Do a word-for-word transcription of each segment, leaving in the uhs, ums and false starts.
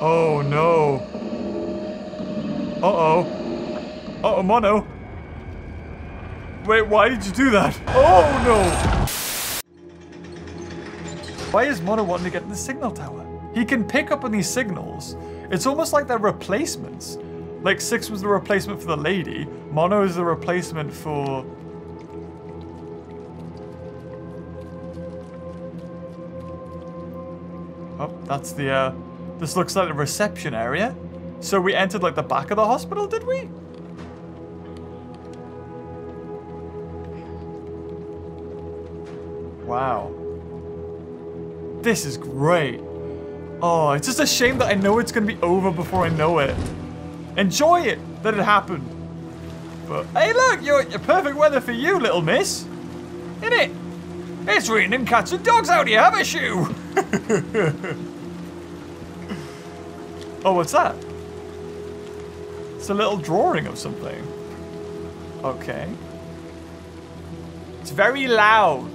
Oh no. Uh-oh. Uh-oh, Mono. Wait, why did you do that? Oh no! Why is Mono wanting to get in the signal tower? He can pick up on these signals. It's almost like they're replacements. Like Six was the replacement for the lady. Mono is the replacement for... Oh, that's the, uh... this looks like the reception area. So we entered, like, the back of the hospital, did we? Wow. This is great. Oh, it's just a shame that I know it's gonna be over before I know it. Enjoy it that it happened. But, hey, look, you're, you're perfect weather for you, little miss. Isn't it? It's raining cats and dogs out here, have a shoe. Oh, what's that? It's a little drawing of something. Okay. It's very loud.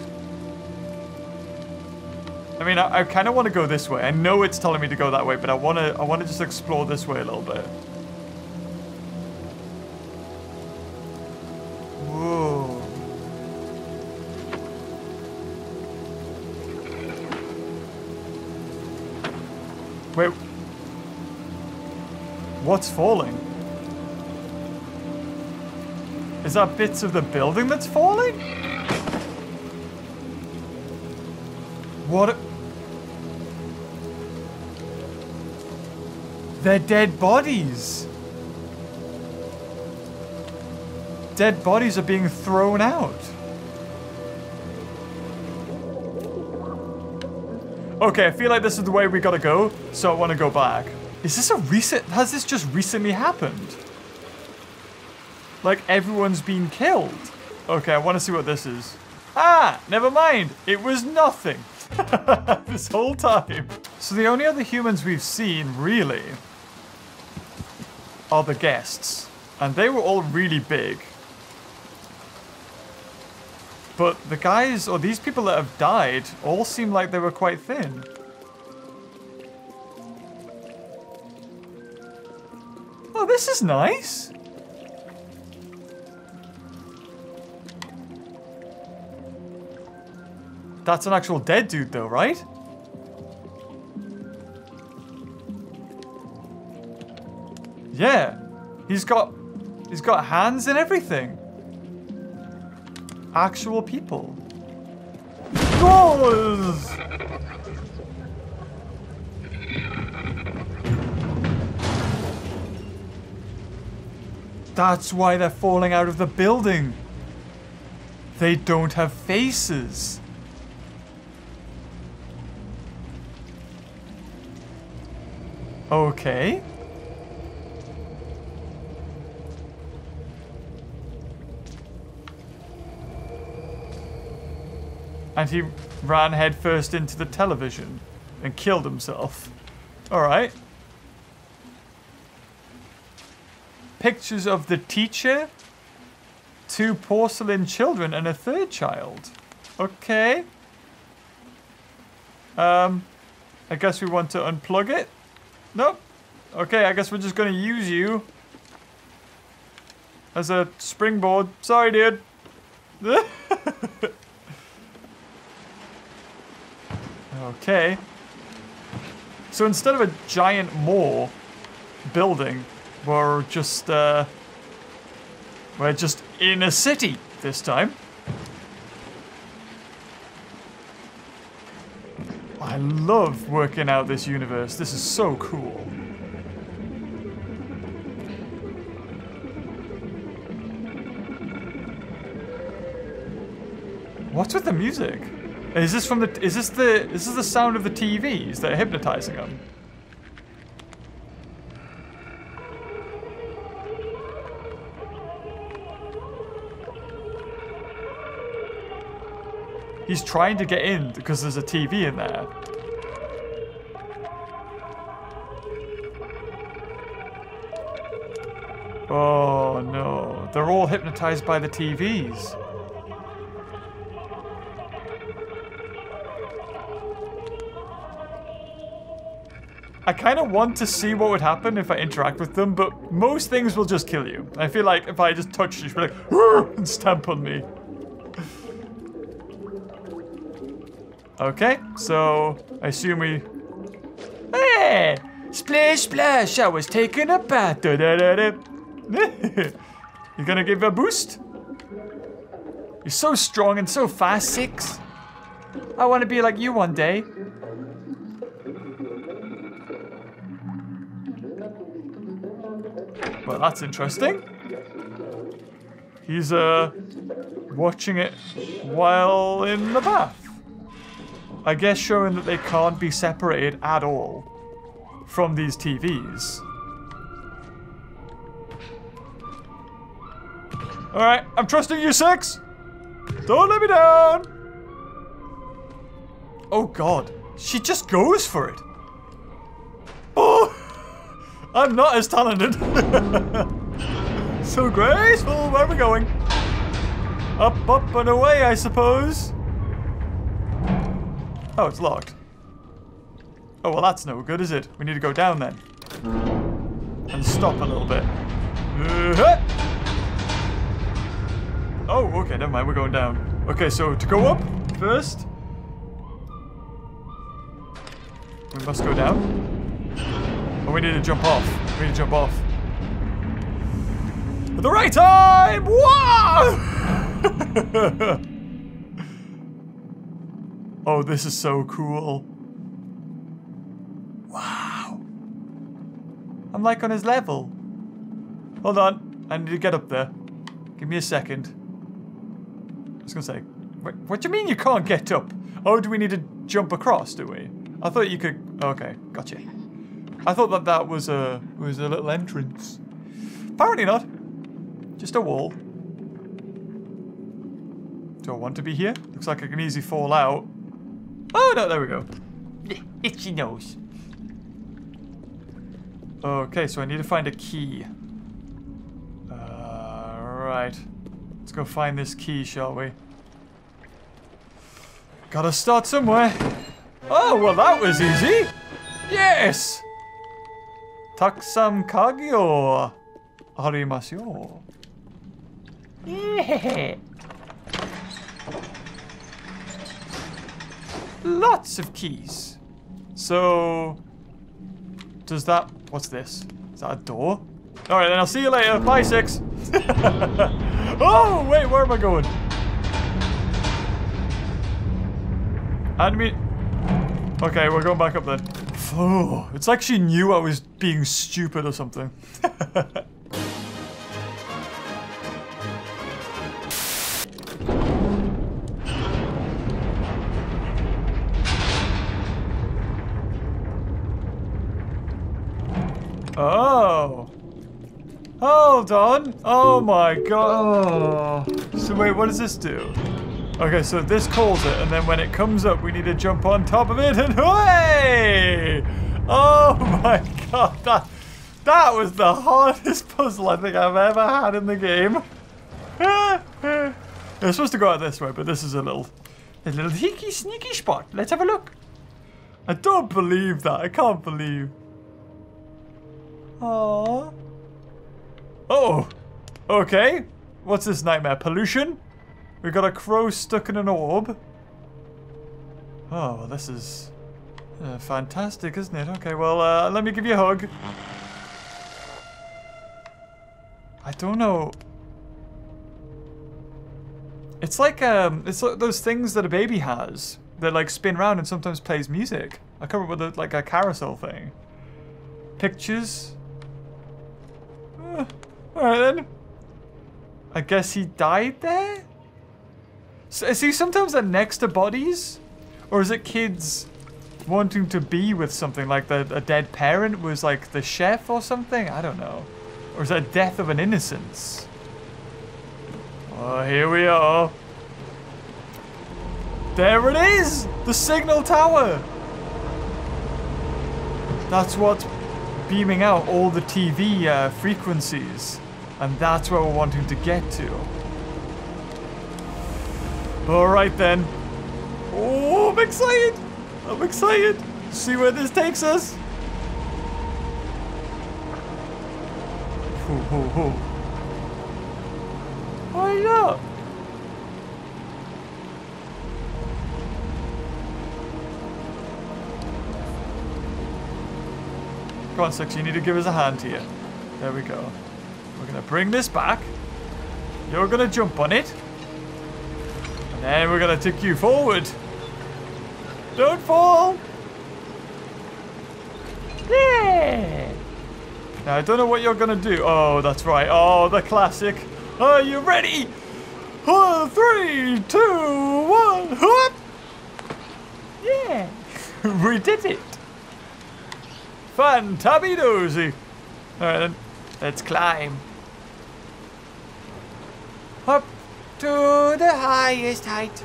I mean, I, I kind of want to go this way. I know it's telling me to go that way, but I want to I want to just explore this way a little bit. Whoa. Wait. What's falling? Is that bits of the building that's falling? What? A They're dead bodies. Dead bodies are being thrown out. Okay, I feel like this is the way we gotta go, so I want to go back. Is this a recent... has this just recently happened? Like, everyone's been killed. Okay, I want to see what this is. Ah, never mind. It was nothing. This whole time. So the only other humans we've seen, really, are the guests. And they were all really big. But the guys, or these people that have died, all seem like they were quite thin. Oh, this is nice. That's an actual dead dude though, right? Yeah. He's got he's got hands and everything. Actual people. Goals! That's why they're falling out of the building. They don't have faces. Okay. And he ran headfirst into the television and killed himself. All right. Pictures of the teacher, two porcelain children, and a third child. Okay. Um, I guess we want to unplug it. Nope. Okay, I guess we're just gonna use you as a springboard. Sorry, dude. Okay. So instead of a giant moor building, we're just, uh... we're just in a city this time. I love working out this universe. This is so cool. What's with the music? Is this from the? Is this the? Is this the sound of the T Vs that are hypnotizing them? He's trying to get in because there's a T V in there. Oh no. They're all hypnotized by the T Vs. I kind of want to see what would happen if I interact with them, but most things will just kill you. I feel like if I just touch you, she'll be like, and stamp on me. Okay, so I assume we... Hey! Splish splash, I was taking a bath. Da, da, da, da. You're gonna give a boost? You're so strong and so fast, Six. I want to be like you one day. Well, that's interesting. He's, uh, watching it while in the bath. I guess showing that they can't be separated at all from these T Vs. Alright, I'm trusting you, Six! Don't let me down! Oh god, she just goes for it. Oh! I'm not as talented. So graceful, where are we going? Up, up, and away, I suppose. Oh, it's locked. Oh, well, that's no good, is it? We need to go down then. And stop a little bit. Uh-huh. Oh, okay, never mind, we're going down. Okay, so to go up first, we must go down. Oh, we need to jump off. We need to jump off. At the right time! Wow! Oh, this is so cool. Wow. I'm like on his level. Hold on. I need to get up there. Give me a second. I was gonna say, what, what do you mean you can't get up? Oh, do we need to jump across, do we? I thought you could... Okay, gotcha. I thought that that was a, was a little entrance. Apparently not. Just a wall. Do I want to be here? Looks like I can easily fall out. Oh, no, there we go. Itchy nose. Okay, so I need to find a key. Uh, right. Let's go find this key, shall we? Gotta start somewhere. Oh, well, that was easy. Yes! Taksam kagyo arimasu. Yeah. Lots of keys. So, does that... What's this? Is that a door? All right, then I'll see you later. Bye, Six. Oh, wait, where am I going? And me... Okay, we're going back up then. Oh, it's like she knew I was being stupid or something. Oh. Hold on. Oh my god. Oh. So wait, what does this do? Okay, so this calls it, and then when it comes up, we need to jump on top of it, and hey! Oh my god, that, that was the hardest puzzle I think I've ever had in the game. They're supposed to go out this way, but this is a little, a little sneaky, sneaky spot. Let's have a look. I don't believe that. I can't believe. Aww. Oh, okay. What's this nightmare? Pollution? We got a crow stuck in an orb. Oh, this is uh, fantastic, isn't it? Okay, well, uh, let me give you a hug. I don't know. It's like um, it's like those things that a baby has that like spin around and sometimes plays music. I can't remember the, like a carousel thing. Pictures. Uh, all right then. I guess he died there? So, see, sometimes they're next to bodies. Or is it kids wanting to be with something? Like the, a dead parent was like the chef or something? I don't know. Or is that death of an innocence? Oh, here we are. There it is! The signal tower! That's what's beaming out all the T V uh, frequencies. And that's where we're wanting to get to. Alright then. Oh, I'm excited! I'm excited! See where this takes us! ho, ho, ho. Oh, look! Come on, Six, you need to give us a hand here. There we go. We're going to bring this back. You're going to jump on it. And then we're going to tick you forward. Don't fall! Yeah! Now, I don't know what you're going to do. Oh, that's right. Oh, the classic. Are you ready? Oh, three, two, one, whoop! Yeah! We did it! Fantabidoozy! Alright then, let's climb. Up to the highest height.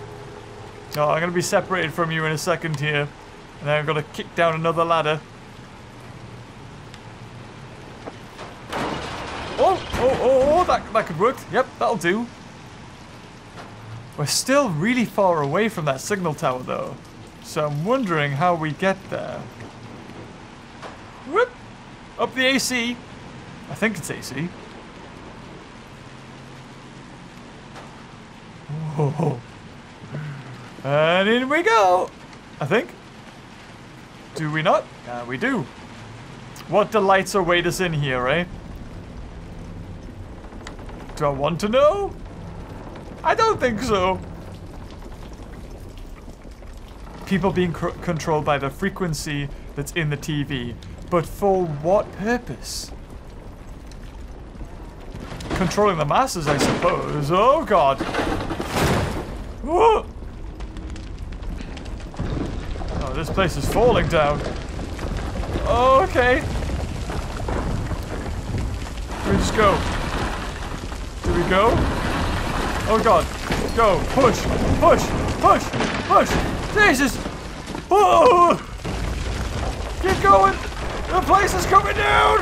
Oh, I'm going to be separated from you in a second here. And then I've got to kick down another ladder. Oh, oh, oh, oh, that, that could work. Yep, that'll do. We're still really far away from that signal tower though. So I'm wondering how we get there. Whoop! Up the A C. I think it's A C. Whoa. And in we go. I think. Do we not? Uh, we do. What delights await us in here, eh? Do I want to know? I don't think so. People being c controlled by the frequency that's in the T V. But for what purpose? Controlling the masses, I suppose. Oh, God. Whoa. Oh, this place is falling down. Oh, okay. We just go. Do we go? Oh, God. Go. Push. Push. Push. Push. Jesus. Oh. Keep going. The place is coming down!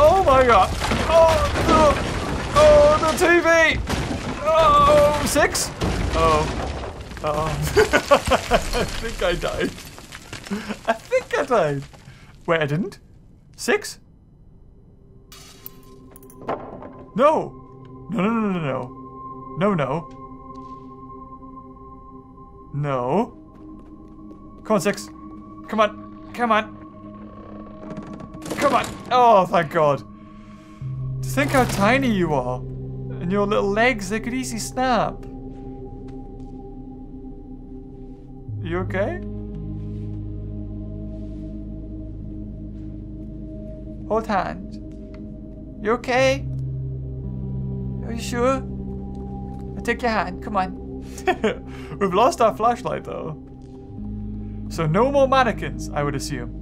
Oh my god! Oh the, oh the T V! Oh Six! Oh, oh! I think I died. I think I died. Wait, I didn't. Six? No! No! No! No! No! No! No! No! No! Come on, Six! Come on, come on, come on. Oh, thank God. Just think how tiny you are. And your little legs, they could easily snap. You okay? Hold hand. You okay? Are you sure? I take your hand, come on. We've lost our flashlight though. So no more mannequins, I would assume.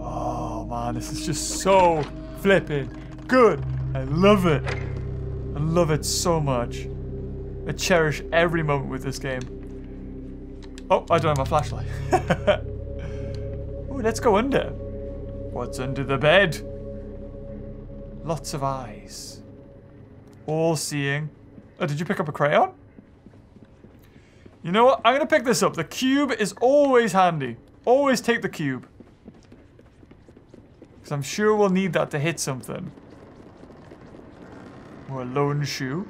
Oh man, this is just so flipping good. I love it. I love it so much. I cherish every moment with this game. Oh, I don't have my flashlight. Oh, let's go under. What's under the bed? Lots of eyes. All seeing. Oh, did you pick up a crayon? You know what? I'm going to pick this up. The cube is always handy. Always take the cube. Because I'm sure we'll need that to hit something. Or a lone shoe.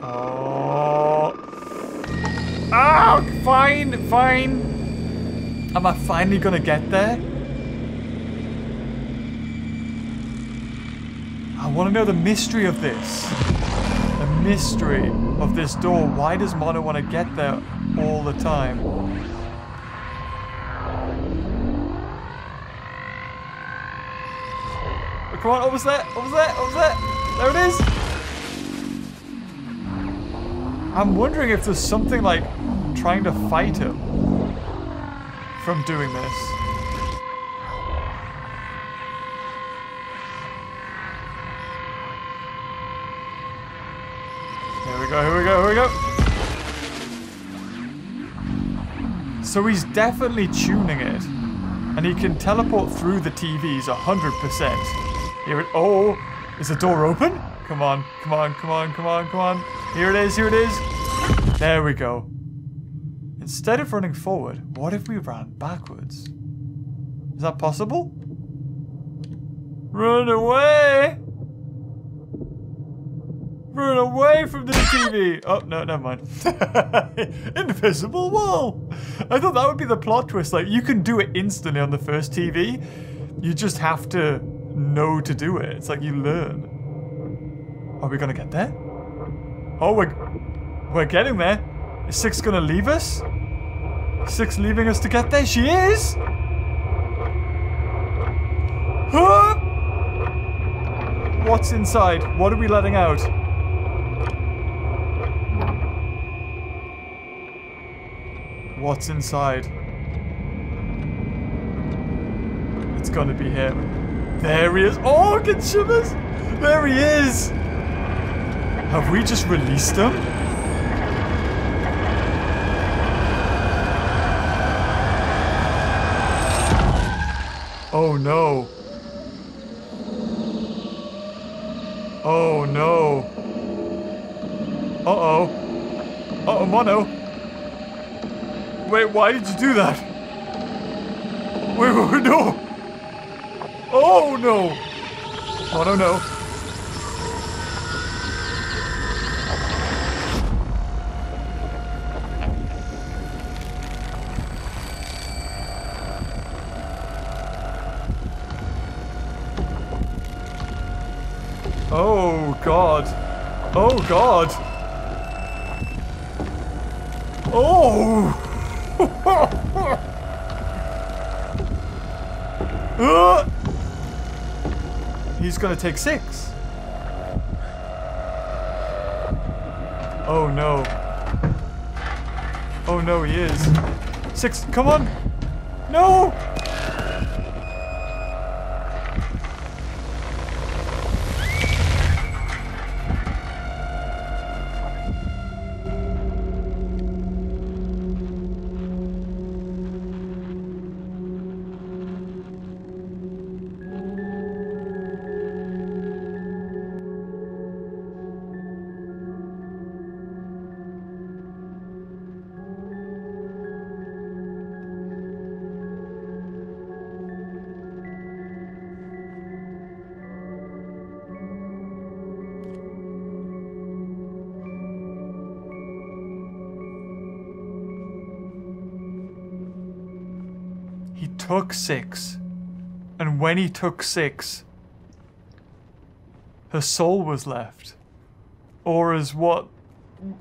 Oh. Ah, fine, fine. Am I finally going to get there? I want to know the mystery of this. The mystery of this door. Why does Mono want to get there all the time? Oh, come on, almost there, almost there, almost there. There it is. I'm wondering if there's something like trying to fight him from doing this. Here we go, here we go, here we go. So he's definitely tuning it. And he can teleport through the T Vs one hundred percent. Here it, oh, is the door open? Come on, come on, come on, come on, come on. Here it is, here it is. There we go. Instead of running forward, what if we ran backwards? Is that possible? Run away! Run away from the T V! Oh, no, never mind. Invisible wall! I thought that would be the plot twist. Like, you can do it instantly on the first T V. You just have to know to do it. It's like you learn. Are we gonna get there? Oh, we're, we're getting there. Is Six gonna leave us? Six leaving us to get there? She is! Huh? What's inside? What are we letting out? What's inside? It's gonna be him. There he is. Oh, it shivers! There he is! Have we just released him? Oh no. Oh no. Uh-oh. Uh-oh, Mono. Wait, why did you do that? Wait, wait, wait, no. Oh no. Mono, no. Oh god. Oh god. Oh! uh! He's gonna take Six. Oh no. Oh no, he is. Six, come on! No! Took Six, and when he took Six, her soul was left, or as what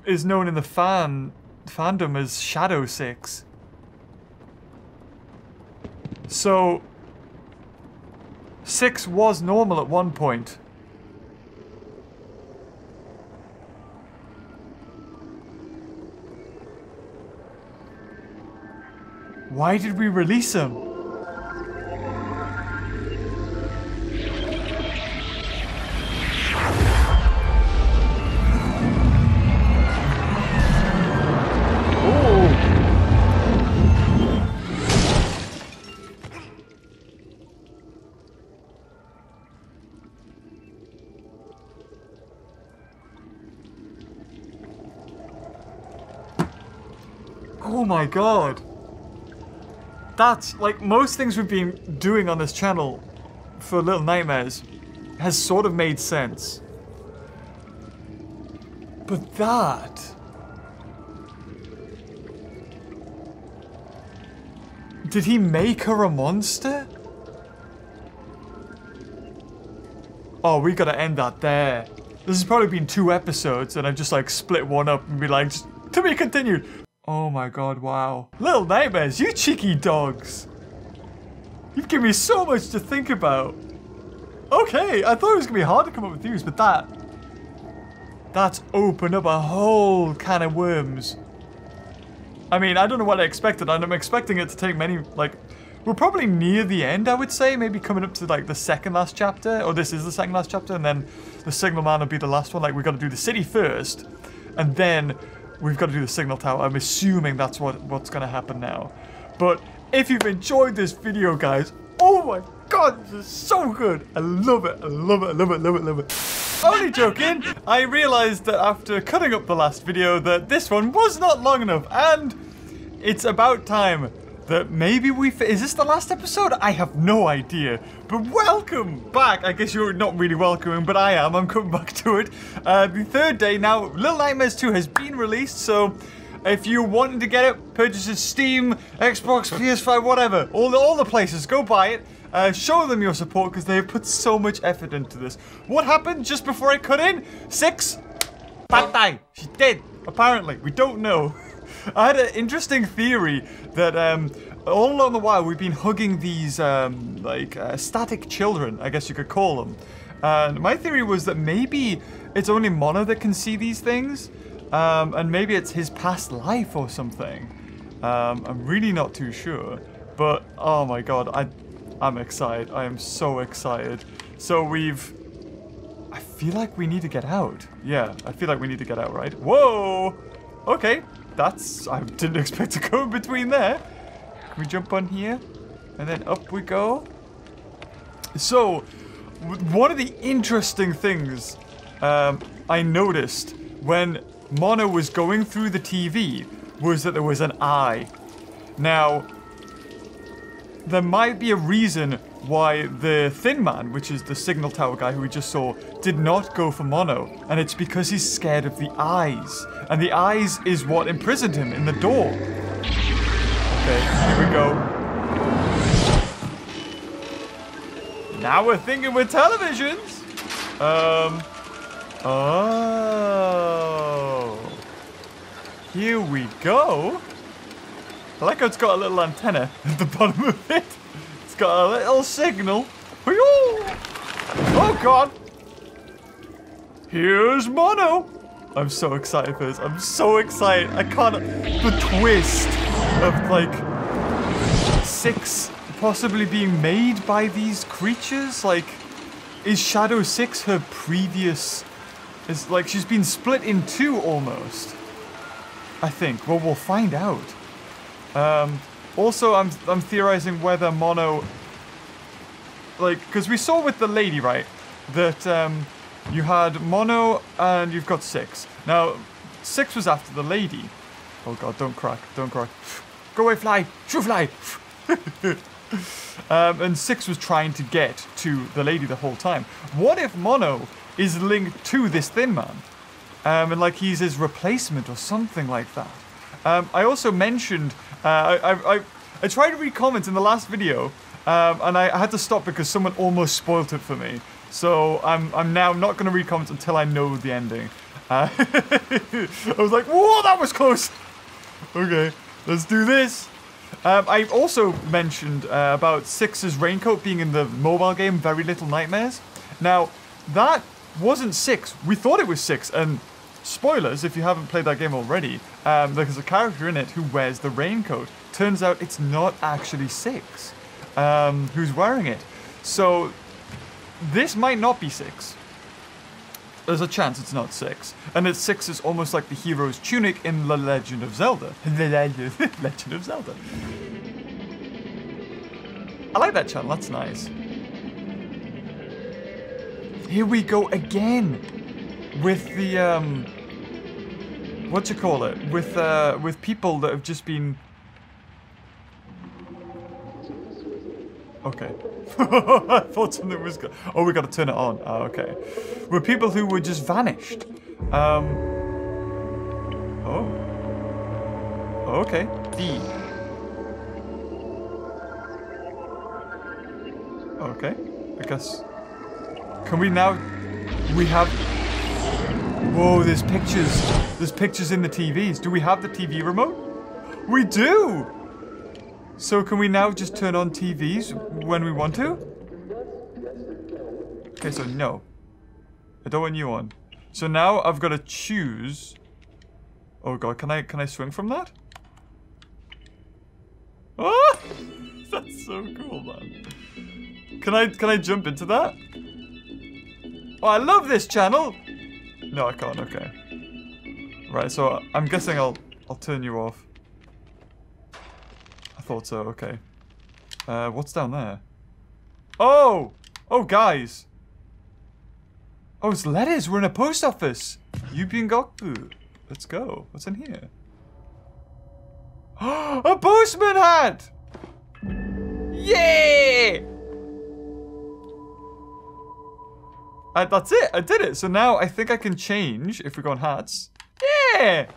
is known in the fan fandom as Shadow Six. So Six was normal at one point. Why did we release him? Oh my god. That's like most things we've been doing on this channel for Little Nightmares has sort of made sense. But that did he make her a monster? Oh, we gotta end that there. This has probably been two episodes and I've just like split one up and be like, just, to be continued. Oh my god, wow. Little Nightmares, you cheeky dogs. You've given me so much to think about. Okay, I thought it was gonna be hard to come up with views, but that... That's opened up a whole can of worms. I mean, I don't know what I expected, and I'm expecting it to take many, like... We're probably near the end, I would say. Maybe coming up to, like, the second last chapter. Or this is the second last chapter, and then the Signal Man will be the last one. Like, we gotta do the city first, and then... We've got to do the signal tower. I'm assuming that's what, what's going to happen now. But if you've enjoyed this video, guys, oh my god, this is so good. I love it. I love it. I love it. love it. love it. Only joking. I realized that after cutting up the last video that this one was not long enough. And it's about time that maybe we... Is this the last episode? I have no idea. But welcome back. I guess you're not really welcoming, but I am. I'm coming back to it. Uh, the third day now. Little Nightmares two has been released, so... If you wanted to get it, purchase it Steam, Xbox, P S five, whatever. All the, all the places. Go buy it. Uh, show them your support because they have put so much effort into this. What happened just before I cut in? Six? Bad. She did. Apparently. We don't know. I had an interesting theory that um, all along the while we've been hugging these um, like uh, static children, I guess you could call them. And my theory was that maybe it's only Mono that can see these things. Um, and maybe it's his past life or something. Um, I'm really not too sure. But, oh my god, I, I'm excited. I am so excited. So we've... I feel like we need to get out. Yeah, I feel like we need to get out, right? Whoa! Okay, that's... I didn't expect to go in between there. Can we jump on here? And then up we go. So, one of the interesting things um, I noticed when... Mono was going through the T V was that there was an eye. Now, there might be a reason why the Thin Man, which is the signal tower guy who we just saw, did not go for Mono, and it's because he's scared of the eyes, and the eyes is what imprisoned him in the door. Okay, here we go. Now we're thinking with televisions. Um, oh. Here we go. I like how it's got a little antenna at the bottom of it. It's got a little signal. Oh god. Here's Mono. I'm so excited for this. I'm so excited. I can't... The twist of like Six possibly being made by these creatures. Like, is Shadow Six her previous... It's like she's been split in two almost. I think. Well, we'll find out. Um, also, I'm I'm theorizing whether Mono, like, because we saw with the lady, right, that um, you had Mono and you've got Six. Now, Six was after the lady. Oh god, don't crack, don't crack. Go away, fly, shoo, fly. um, and Six was trying to get to the lady the whole time. What if Mono is linked to this Thin Man? Um, and like he's his replacement or something like that. Um, I also mentioned, uh, I, I, I, I tried to read comments in the last video, um, and I had to stop because someone almost spoiled it for me. So I'm, I'm now not going to read comments until I know the ending. Uh, I was like, whoa, that was close. Okay, let's do this. Um, I also mentioned uh, about Six's raincoat being in the mobile game Very Little Nightmares. Now, that wasn't Six. We thought it was Six, and... Spoilers, if you haven't played that game already, um, there's a character in it who wears the raincoat. Turns out it's not actually Six um, who's wearing it. So, this might not be Six. There's a chance it's not Six. And that Six is almost like the hero's tunic in The Legend of Zelda. The Legend of Zelda. I like that channel, that's nice. Here we go again. With the, um, what you call it? With, uh, with people that have just been... Okay. I thought something was go- Oh, we gotta turn it on. Oh, okay. With people who were just vanished. Um... Oh. Okay. D. Okay. I guess... Can we now... We have... Whoa, there's pictures. There's pictures in the T Vs. Do we have the T V remote? We do! So can we now just turn on T Vs when we want to? Okay, so no. I don't want you on. So now I've got to choose... Oh god, can I, can I swing from that? Oh! That's so cool, man. Can I, can I jump into that? Oh, I love this channel! No, I can't, okay. Right, so I'm guessing I'll I'll turn you off. I thought so, okay. Uh, what's down there? Oh! Oh, guys! Oh, it's letters! We're in a post office! Yubingoku. Let's go. What's in here? A postman hat! Yeah! Uh, that's it. I did it. So now I think I can change if we go on hats. Yeah!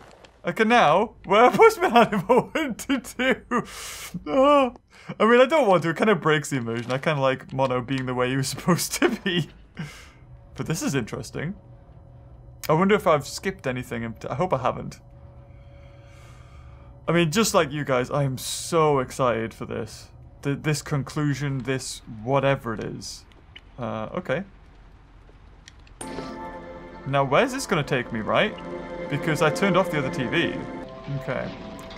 I can now wear a postman hat if I want to do. Oh. I mean, I don't want to. It kind of breaks the immersion. I kind of like Mono being the way he was supposed to be. But this is interesting. I wonder if I've skipped anything. I hope I haven't. I mean, just like you guys, I am so excited for this. Th this conclusion, this whatever it is. Uh, okay. Now, where's this going to take me, right? Because I turned off the other T V. Okay.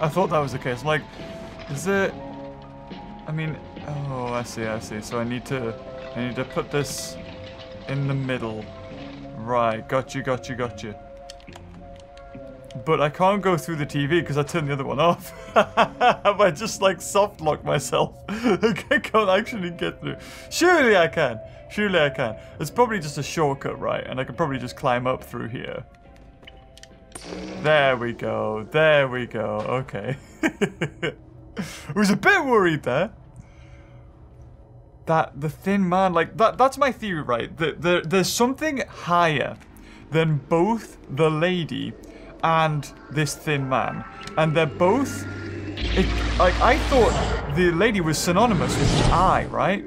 I thought that was the case. I'm like, is it... I mean... Oh, I see, I see. So I need to... I need to put this in the middle. Right. Got you, got you, got you. But I can't go through the T V because I turned the other one off. Have I just, like, soft-locked myself? I can't actually get through. Surely I can. Surely I can. It's probably just a shortcut, right? And I can probably just climb up through here. There we go. There we go. Okay. I was a bit worried there. That the Thin Man, like, that that's my theory, right? The, the, there's something higher than both the lady and this Thin Man. And they're both... It, like, I thought the lady was synonymous with the eye, right?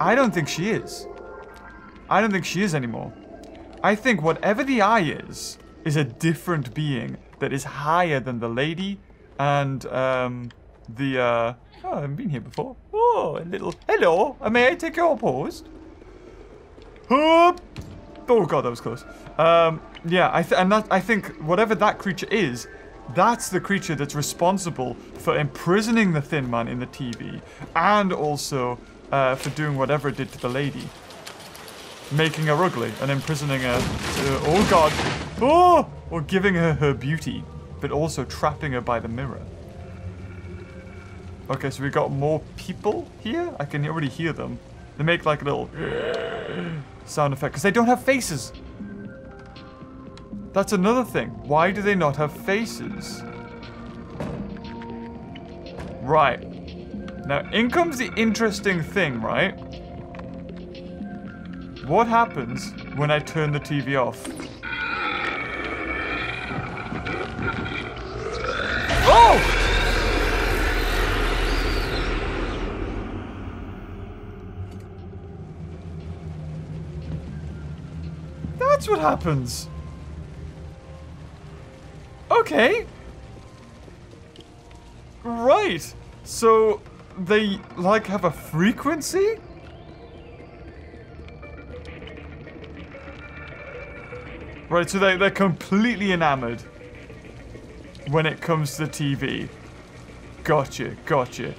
I don't think she is. I don't think she is anymore. I think whatever the eye is, is a different being that is higher than the lady and, um, the, uh... Oh, I haven't been here before. Oh, a little... Hello! May I take your pause? Oh, God, that was close. Um... Yeah, I th and that, I think whatever that creature is, that's the creature that's responsible for imprisoning the Thin Man in the T V, and also uh, for doing whatever it did to the lady, making her ugly and imprisoning her. To, oh God! Oh! Or giving her her beauty, but also trapping her by the mirror. Okay, so we got more people here. I can already hear them. They make like a little sound effect because they don't have faces. That's another thing. Why do they not have faces? Right. Now, in comes the interesting thing, right? What happens when I turn the T V off? Oh! That's what happens. Okay. Right. So they like have a frequency? Right, so they, they're completely enamored when it comes to the T V. Gotcha, gotcha.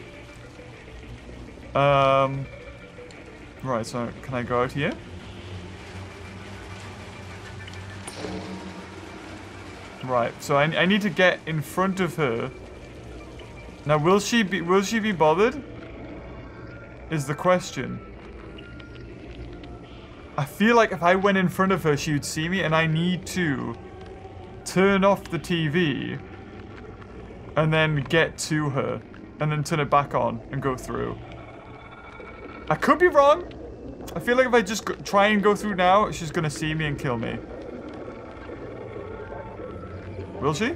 Um Right, so can I go out here? Right, so I, I need to get in front of her. Now, will she be will she be bothered? Is the question. I feel like if I went in front of her, she would see me, and I need to turn off the T V and then get to her and then turn it back on and go through. I could be wrong. I feel like if I just go, try and go through now, she's gonna see me and kill me. Will she?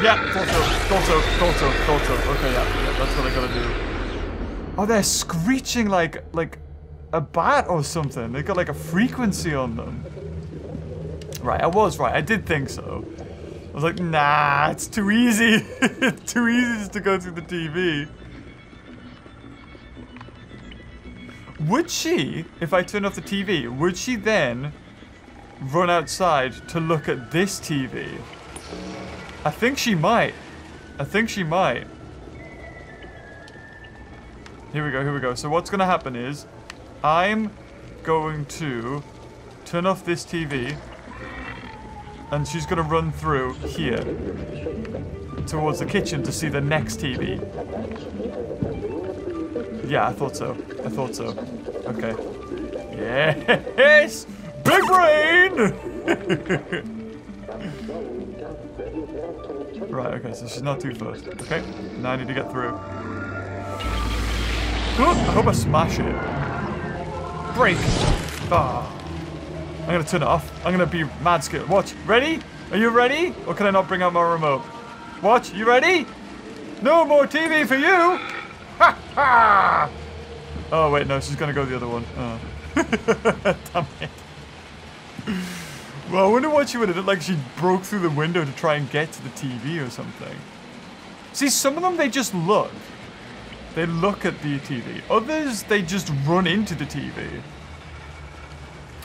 Yeah, thought so, thought so, thought so, thought so. Okay, yeah, yeah, that's what I gotta do. Oh, they're screeching like, like a bat or something. They've got like a frequency on them. Right, I was right, I did think so. I was like, nah, it's too easy. It's too easy just to go through the T V. Would she, if I turn off the T V, would she then run outside to look at this T V? I think she might. I think she might. Here we go, here we go. So what's gonna happen is I'm going to turn off this T V and she's gonna run through here towards the kitchen to see the next T V. Yeah, I thought so. I thought so. Okay. Yes! Big brain! Right, okay, so she's not too fast. Okay, now I need to get through. I hope I smash it. Break. Ah. I'm gonna turn it off. I'm gonna be mad scared. Watch. Ready? Are you ready? Or can I not bring out my remote? Watch. You ready? No more T V for you! Ha ha! Oh, wait, no. She's gonna go the other one. Oh. Damn it. Well, I wonder what she would have done. Like, she broke through the window to try and get to the T V or something. See, some of them, they just look. They look at the T V. Others, they just run into the T V.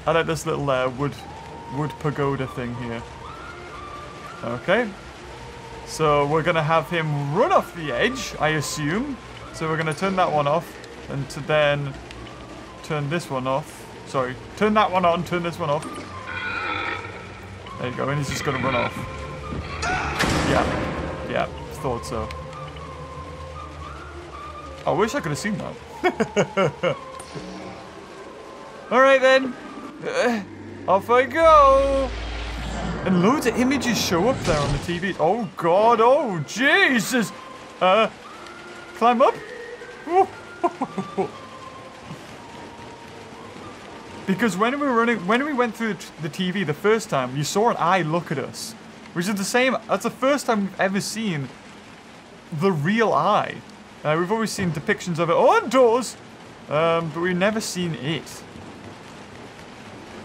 I like this little uh, wood, wood pagoda thing here. Okay. So, we're going to have him run off the edge, I assume. So, we're going to turn that one off. And to then turn this one off. Sorry. Turn that one on, turn this one off. There you go, and he's just going to run off. Yeah. Yeah, thought so. I wish I could have seen that. Alright then. Uh, off I go. And loads of images show up there on the T V. Oh God, oh Jesus. Uh, climb up. Because when we were running, when we went through the T V the first time, you saw an eye look at us. Which is the same, that's the first time we've ever seen the real eye. Uh, we've always seen depictions of it on doors, um, but we've never seen it.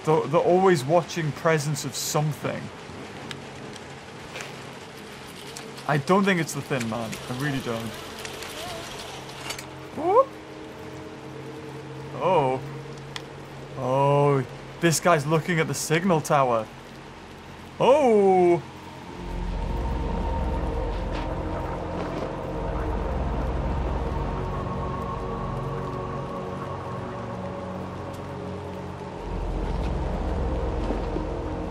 The, the always watching presence of something. I don't think it's the Thin Man. I really don't. Whoop. Oh. Oh, this guy's looking at the signal tower. Oh!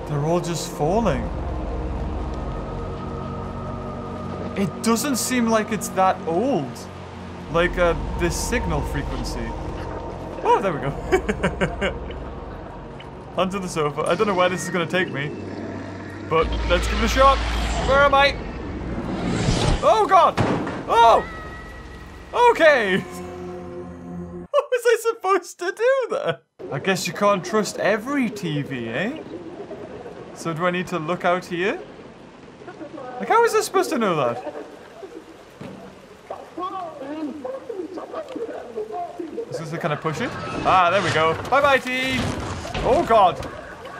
They're all just falling. It doesn't seem like it's that old. Like uh, this signal frequency. Oh, there we go. Onto the sofa. I don't know where this is going to take me. But let's give it a shot. Where am I? Oh, God. Oh. Okay. What was I supposed to do there? I guess you can't trust every T V, eh? So do I need to look out here? Like, how was I supposed to know that? Can I push it? Ah, there we go. Bye-bye, team. Oh, God.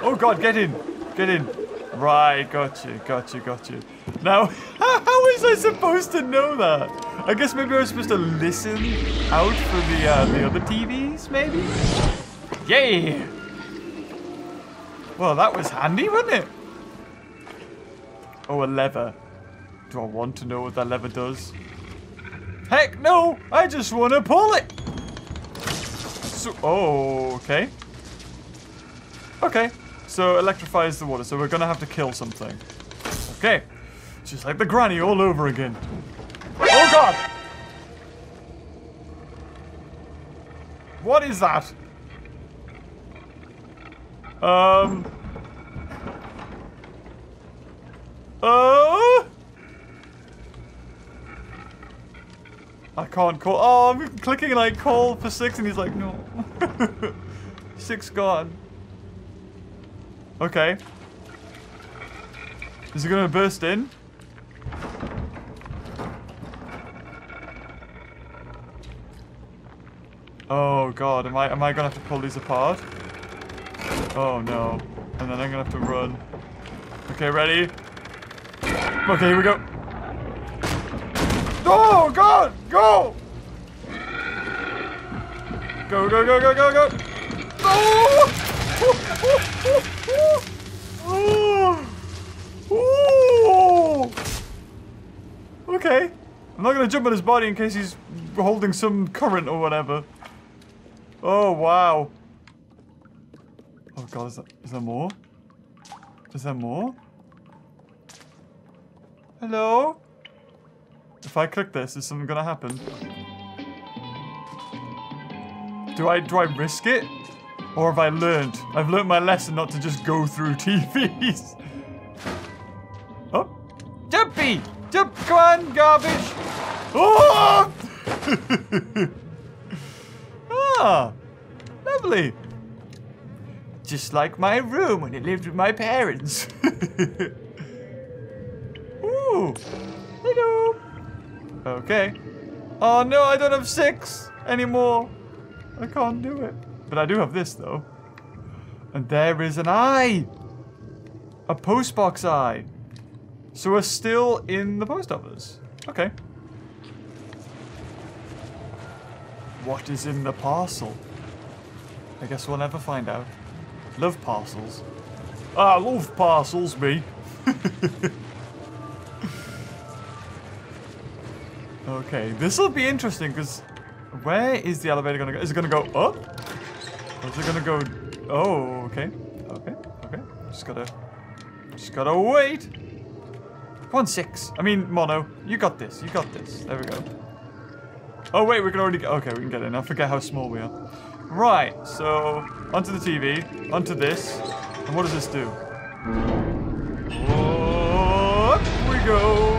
Oh, God, get in. Get in. Right, got you, got you, got you. Now, how is I supposed to know that? I guess maybe I was supposed to listen out for the, uh, the other T Vs, maybe? Yay! Well, that was handy, wasn't it? Oh, a lever. Do I want to know what that lever does? Heck no! I just want to pull it! Oh, okay. Okay, so electrifies the water, so we're gonna have to kill something. Okay, just like the granny all over again. Oh God! What is that? Um... Oh! Uh... I can't call. Oh, I'm clicking and I call for Six and he's like, no. Six gone. Okay. Is he gonna burst in? Oh God, am I am I gonna have to pull these apart? Oh no. And then I'm gonna have to run. Okay, ready? Okay, here we go. Oh God! Go! Go, go, go, go, go, go! Oh! Oh! Oh! Okay. I'm not gonna jump on his body in case he's holding some current or whatever. Oh, wow. Oh God, is, that, is there more? Is there more? Hello? If I click this, is something gonna happen? Do I do I risk it? Or have I learned? I've learned my lesson not to just go through T Vs. Oh. Jumpy! Jump! Come on, garbage! Oh! Ah, lovely. Just like my room when it lived with my parents. Ooh, hello. Okay. Oh no, I don't have six anymore. I can't do it. But I do have this though. And there is an eye. A postbox eye. So we're still in the post office. Okay. What is in the parcel? I guess we'll never find out. Love parcels. I love parcels, me. Okay, this will be interesting because where is the elevator gonna go? Is it gonna go up? Or is it gonna go? Oh, okay, okay, okay. Just gotta, just gotta wait. One six. I mean, Mono, you got this. You got this. There we go. Oh wait, we can already get. Okay, we can get in. I forget how small we are. Right. So onto the T V, onto this, and what does this do? Oh, up we go.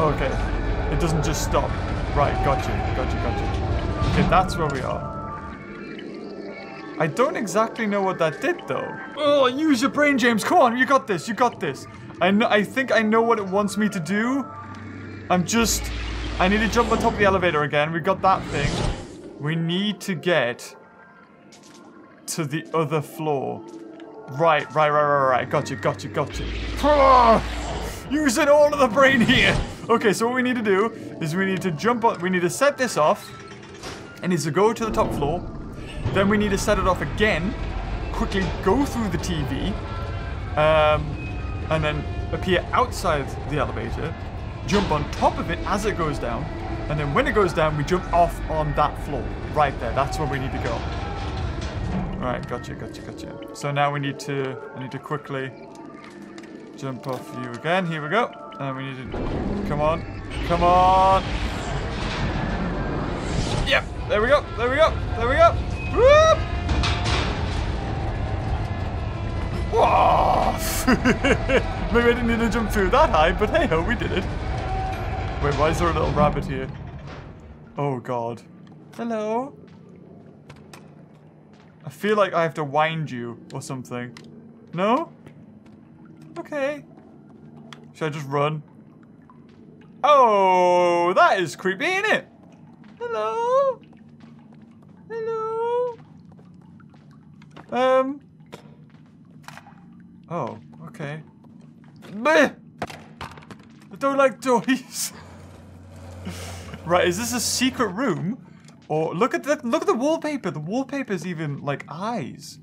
Okay, it doesn't just stop. Right, gotcha, gotcha, gotcha. Okay, that's where we are. I don't exactly know what that did, though. Oh, use your brain, James. Come on, you got this, you got this. I know, I think I know what it wants me to do. I'm just... I need to jump on top of the elevator again. We got that thing. We need to get to the other floor. Right, right, right, right, right. Gotcha, gotcha, gotcha. Oh, using all of the brain here. Okay, so what we need to do is we need to jump on, we need to set this off. And it's to go to the top floor. Then we need to set it off again. Quickly go through the T V. Um, and then appear outside the elevator. Jump on top of it as it goes down. And then when it goes down, we jump off on that floor. Right there, that's where we need to go. Alright, gotcha, gotcha, gotcha. So now we need to, I need to quickly jump off you again. Here we go. And we need to... Come on. Come on. Yep. There we go. There we go. There we go. Whoop. Whoa. Maybe I didn't need to jump through that high, but hey-ho, we did it. Wait, why is there a little rabbit here? Oh, God. Hello. I feel like I have to wind you or something. No? Okay. Should I just run? Oh, that is creepy, isn't it? Hello? Hello? Um. Oh, okay. Bleh! I don't like toys. Right, is this a secret room? Or look at the look at the wallpaper. The wallpaper's even like eyes.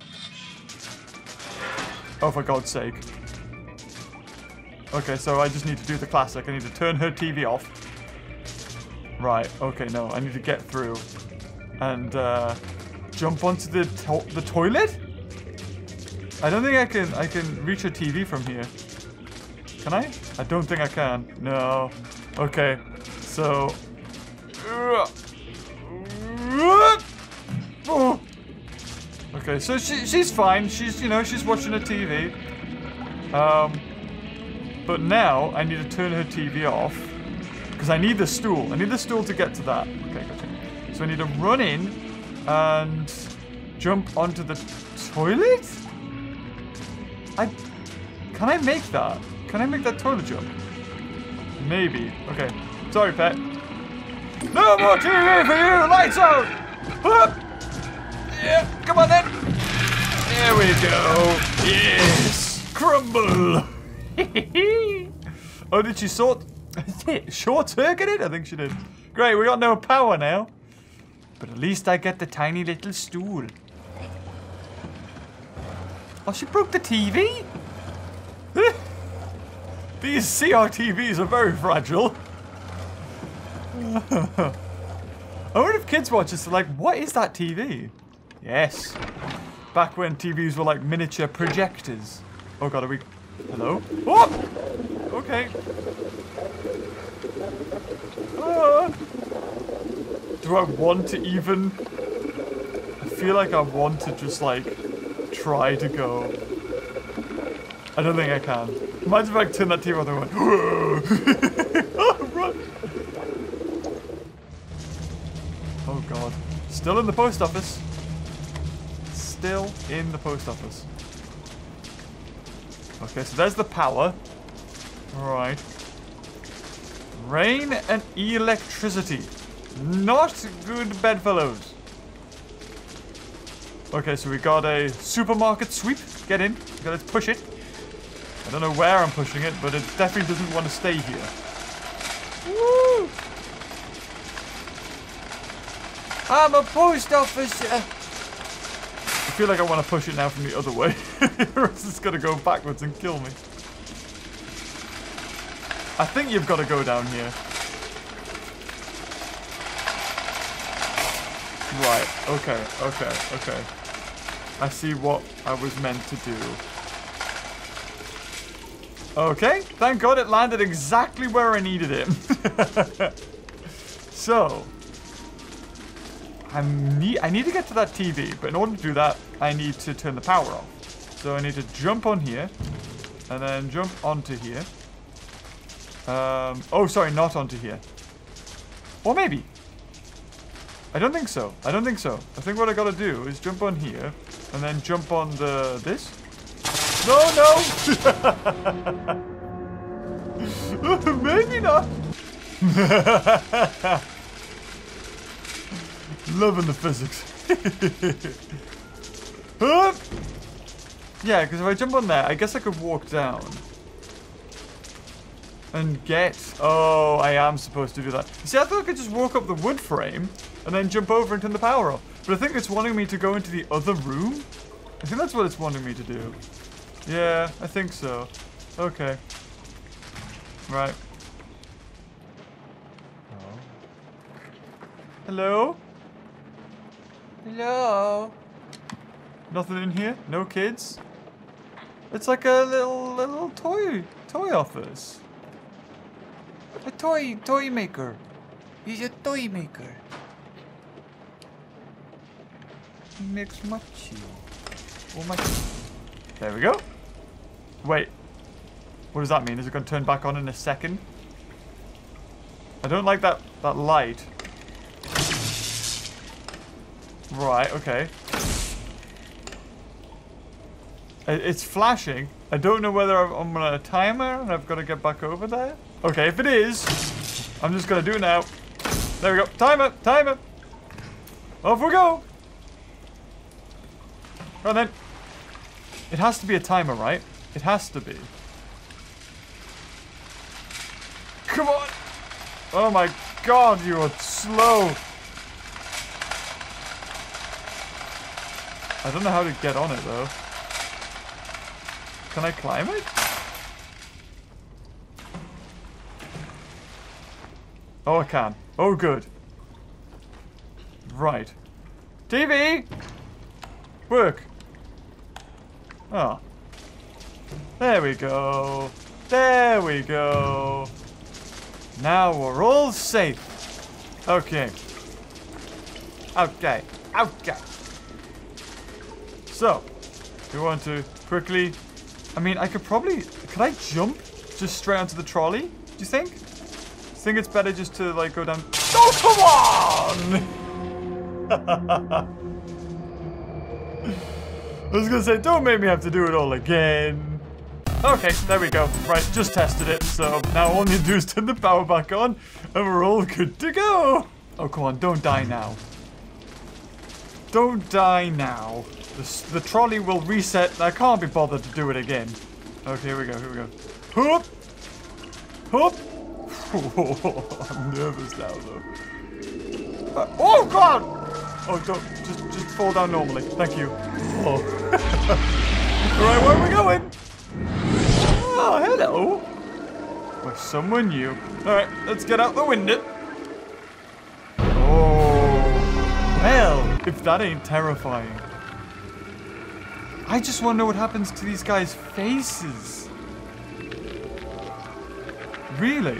Oh, for God's sake. Okay, so I just need to do the classic. I need to turn her T V off. Right, okay, no. I need to get through. And, uh... jump onto the to the toilet? I don't think I can I can reach her T V from here. Can I? I don't think I can. No. Okay, so... Okay, so she, she's fine. She's, you know, she's watching her T V. Um... But now, I need to turn her T V off. Because I need the stool. I need the stool to get to that. Okay, gotcha. So I need to run in and jump onto the toilet? I... Can I make that? Can I make that toilet jump? Maybe. Okay. Sorry, pet. No more T V for you! Lights out! Up! Yeah, come on then! There we go! Yes! Crumble! Oh, did she sort... short-circuited? I think she did. Great, we got no power now. But at least I get the tiny little stool. Oh, she broke the T V? These C R T Vs are very fragile. I wonder if kids watch this, they're like, what is that T V? Yes. Back when T Vs were like miniature projectors. Oh God, are we... Hello? Oh! Okay. Ah. Do I want to even... I feel like I want to just, like, try to go. I don't think I can. Imagine if I turned that T V on and went, oh, run. Oh god. Still in the post office. Still in the post office. Okay, so there's the power. Right. Rain and electricity. Not good bedfellows. Okay, so we got a supermarket sweep. Get in. Let's push it. I don't know where I'm pushing it, but it definitely doesn't want to stay here. Woo! I'm a post officer. I feel like I want to push it now from the other way. Or else it's going to go backwards and kill me. I think you've got to go down here. Right, okay, okay, okay. I see what I was meant to do. Okay, thank God it landed exactly where I needed it. So, I need, I need to get to that T V, but in order to do that, I need to turn the power off. So I need to jump on here, and then jump onto here. Um, oh, sorry, not onto here. Or maybe. I don't think so. I don't think so. I think what I gotta do is jump on here and then jump on the this. No, no. Maybe not. Loving the physics. Yeah, because if I jump on there, I guess I could walk down and get. Oh, I am supposed to do that. See, I thought I could just walk up the wood frame and then jump over and turn the power off. But I think it's wanting me to go into the other room. I think that's what it's wanting me to do. Yeah, I think so. Okay. Right. Hello? Hello? Nothing in here? No kids? It's like a little, little toy, toy office. A toy, toy maker. He's a toy maker. He makes machi. Oh my. There we go. Wait. What does that mean? Is it going to turn back on in a second? I don't like that, that light. Right, okay. It's flashing. I don't know whether I'm on a timer and I've got to get back over there. Okay, if it is, I'm just going to do it now. There we go. Timer, timer. Off we go. Right then. It has to be a timer, right? It has to be. Come on. Oh my god, you are slow. I don't know how to get on it, though. Can I climb it? Oh, I can. Oh, good. Right. T V! Work. Oh. There we go. There we go. Now we're all safe. Okay. Okay. Okay. So, we want to quickly... I mean, I could probably... Could I jump just straight onto the trolley? Do you think? I think it's better just to, like, go down... Oh, come on! I was gonna say, don't make me have to do it all again. Okay, there we go. Right, just tested it. So now all I need to do is turn the power back on, and we're all good to go. Oh, come on, don't die now. Don't die now. The, the trolley will reset. I can't be bothered to do it again. Okay, here we go. Here we go. Hoop! Hoop! I'm nervous now, though. Uh, oh, God! Oh, don't. Just, just fall down normally. Thank you. Oh. Alright, where are we going? Oh, hello. With someone new. Alright, let's get out the window. Oh. Well, if that ain't terrifying. I just want to know what happens to these guys' faces. Really?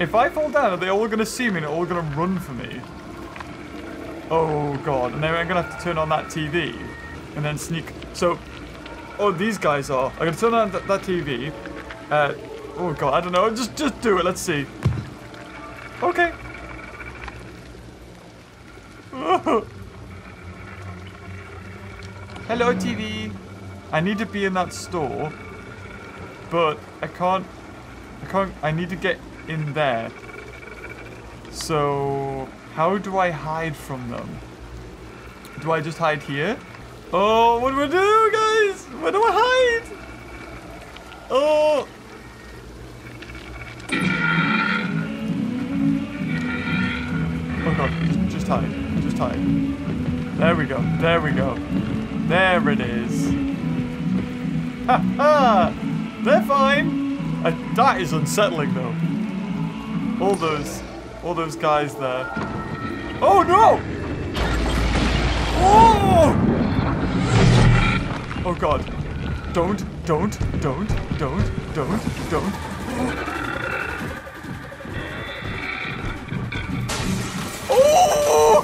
If I fall down, are they all going to see me and they're all going to run for me? Oh, God. And then I'm going to have to turn on that T V and then sneak. So, Oh, these guys are. I'm gonna turn on th that T V. Uh, oh god, I don't know. Just, just do it. Let's see. Okay. Hello, T V. I need to be in that store, but I can't. I can't. I need to get in there. So, how do I hide from them? Do I just hide here? Oh, what do I do, guys? Where do I hide? Oh. Oh, God. Just, just hide. Just hide. There we go. There we go. There it is. Ha ha! They're fine. I, that is unsettling, though. All those... All those guys there. Oh no! Oh! Oh god. Don't, don't, don't, don't, don't, don't. Oh!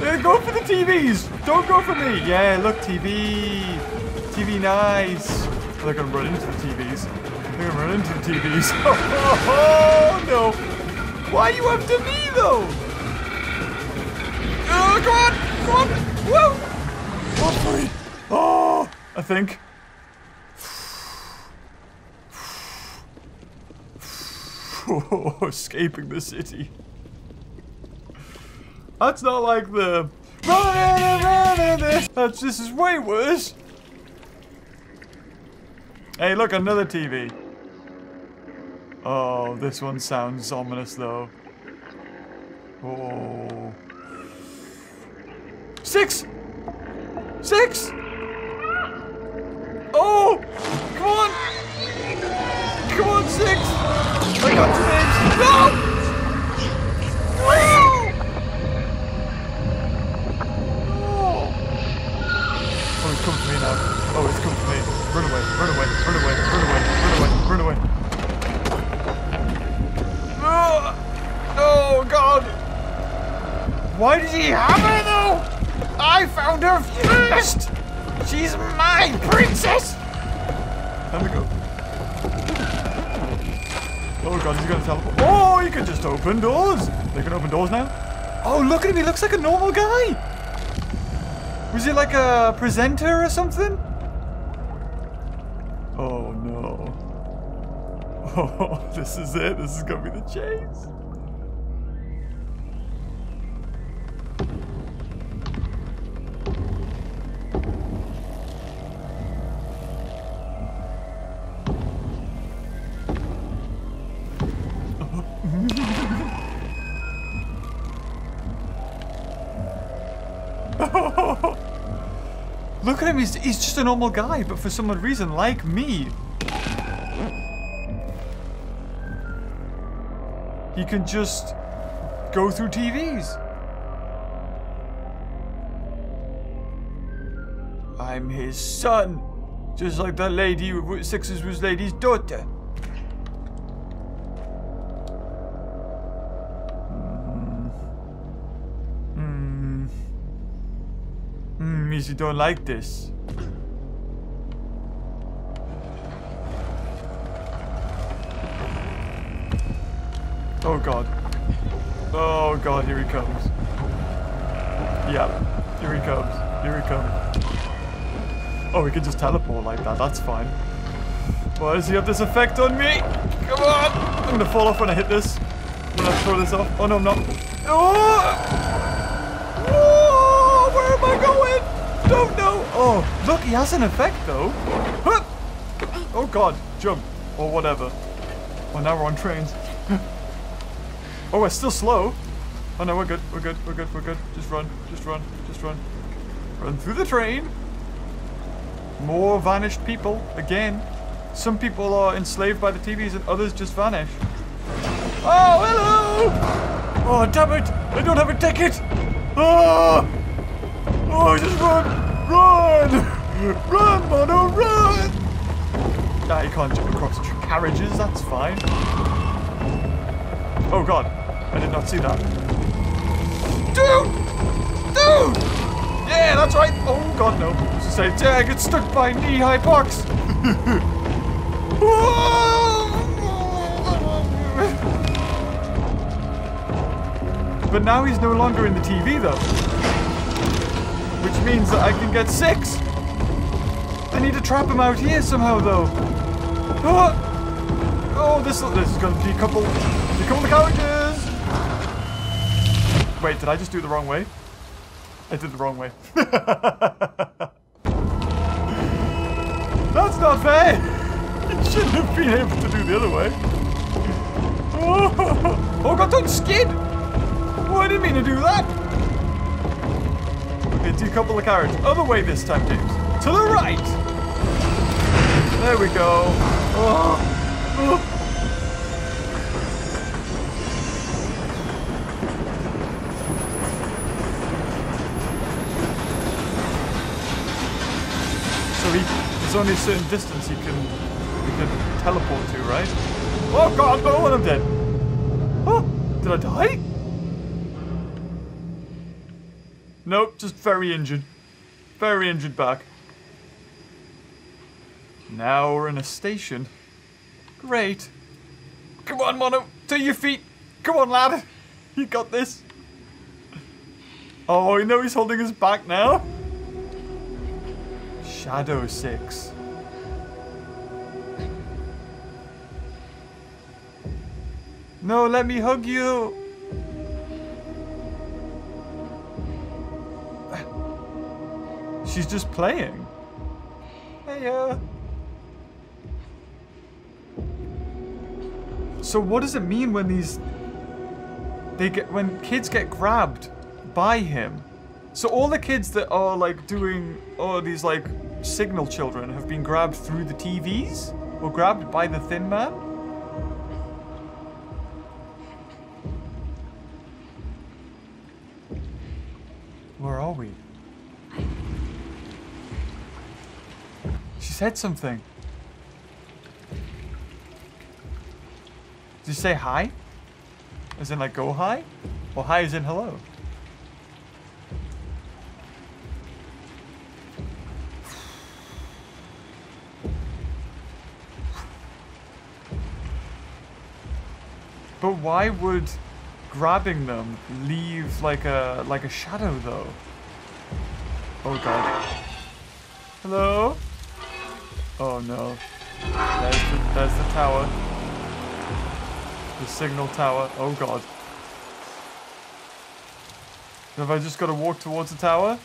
Yeah, go for the T Vs! Don't go for me! Yeah, look, T V! T V nice! They're gonna run into the T Vs. They're gonna run into the T Vs. Oh no! Why are you after me though? Oh, come on! Come on! Whoa! Hopefully. Oh, I think. Oh, escaping the city. That's not like the. That's this is way worse. Hey, look, another T V. Oh, this one sounds ominous, though. Oh. Six! Six! Oh! Come on! Come on, Six! I got Six! No! Oh, it's coming for me now. Oh, it's coming for me. Run away, run away, run away, run away, run away, run away. Oh god! Why did he have her though? I found her first! She's my princess! There we go. Oh god, he's gonna teleport. Oh, he can just open doors! They can open doors now? Oh, look at him, he looks like a normal guy! Was he like a presenter or something? Oh no. Oh, this is it. This is gonna be the chase. Look at him, he's, he's just a normal guy, but for some reason, like me. He can just go through T Vs. I'm his son. Just like that lady with Six's was lady's daughter. You don't like this. Oh god. Oh god, here he comes. Yeah, here he comes. Here he comes. Oh, we can just teleport like that. That's fine. Why does he have this effect on me? Come on! I'm gonna fall off when I hit this. I'm gonna throw this off. Oh no, I'm not. Oh! Oh! Where am I going? Don't know. Oh, look, he has an effect though. Huh. Oh god, jump or whatever. Oh, now we're on trains. Oh, we're still slow. Oh no, we're good. We're good. We're good. We're good. Just run. Just run. Just run. Run through the train. More vanished people again. Some people are enslaved by the T Vs and others just vanish. Oh, hello. Oh, damn it! I don't have a ticket. Oh. Oh, just run! Run! Run, Mono, run! Ah, you can't jump across carriages, that's fine. Oh god, I did not see that. Dude! Dude! Yeah, that's right. Oh god, no. Just say, dang, it's stuck by knee-high box. But now he's no longer in the T V, though. Which means that I can get six. I need to trap him out here somehow, though. Oh, this, this is going to decouple, decouple the couches. Wait, did I just do it the wrong way? I did the wrong way. That's not fair! It shouldn't have been able to do the other way. Oh, oh god, don't skid! Oh, I didn't mean to do that! Okay, decouple the carriage. Other way this time, James. To the right! There we go. Oh, oh. There's only a certain distance you can, you can teleport to, right? Oh god, no, and I'm dead. Oh, did I die? Nope, just very injured. Very injured back. Now we're in a station. Great. Come on, Mono, to your feet. Come on, lad. You got this. Oh, you know he's holding us back now. Shadow Six. No, let me hug you. She's just playing. Hey-ya. So what does it mean when these they get when kids get grabbed by him? So all the kids that are like doing all these like signal children have been grabbed through the T Vs? Or grabbed by the Thin Man? Where are we? She said something. Did she say hi? As in like go hi? Or hi as in hello? But why would grabbing them leave like a like a shadow though? Oh god. Hello? Oh no. There's the, there's the tower. The signal tower. Oh god. Have I just got to walk towards the tower?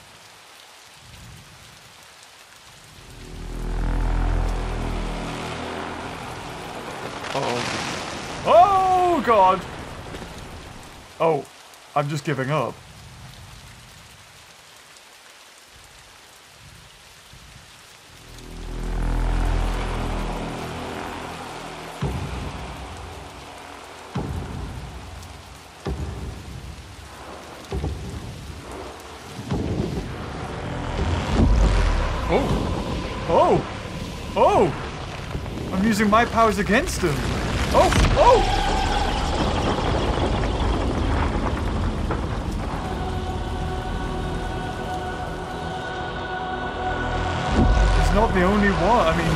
God. Oh, I'm just giving up. Oh, oh, oh, I'm using my powers against him. Oh, oh. Not the only one. I mean,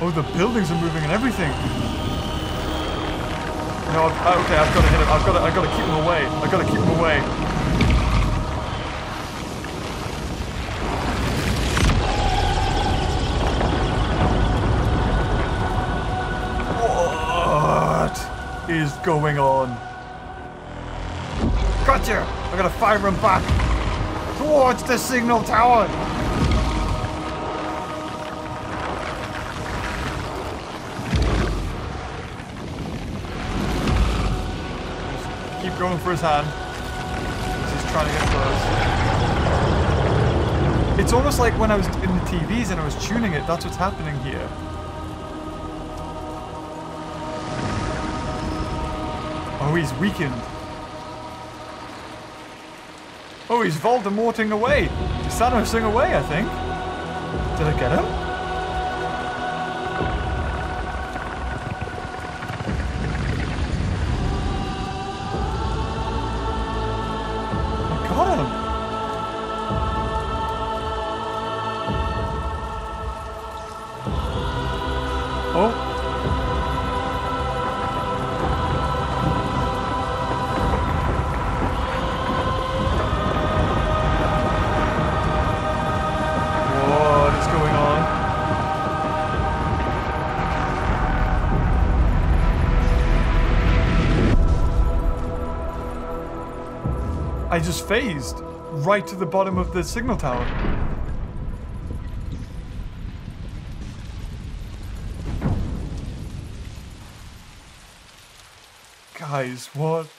oh, the buildings are moving and everything. No, I've, okay, I've got to hit him. I've got to, I've got to keep him away. I've got to keep him away. What is going on? Gotcha! I gotta fire him back towards the signal tower. Keep going for his hand. He's trying to get close. It's almost like when I was in the T Vs and I was tuning it, that's what's happening here. Oh, he's weakened. Oh, he's Voldemorting away. He's Thanosing away, I think. Did I get him? I got him. I just phased right to the bottom of the signal tower. Guys, what